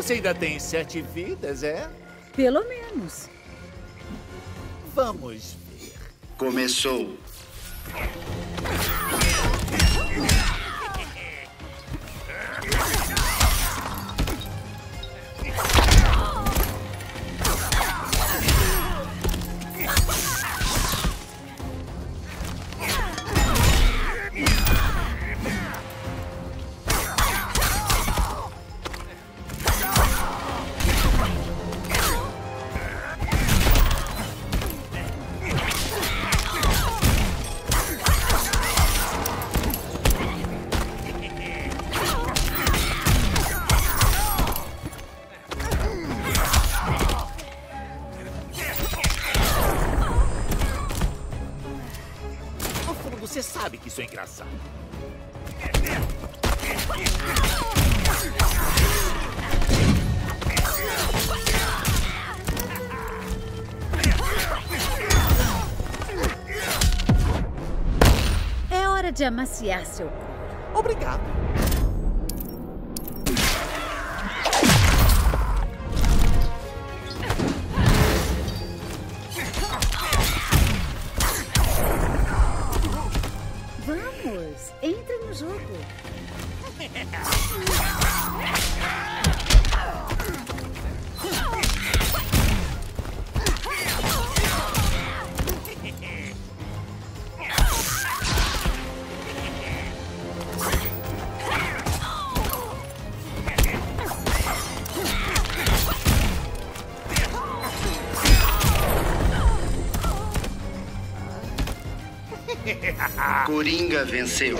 Você ainda tem 7 vidas, é? Pelo menos. Vamos ver. Começou. Você sabe que isso é engraçado. É hora de amaciar seu corpo. Obrigado. Entre no jogo. Coringa venceu.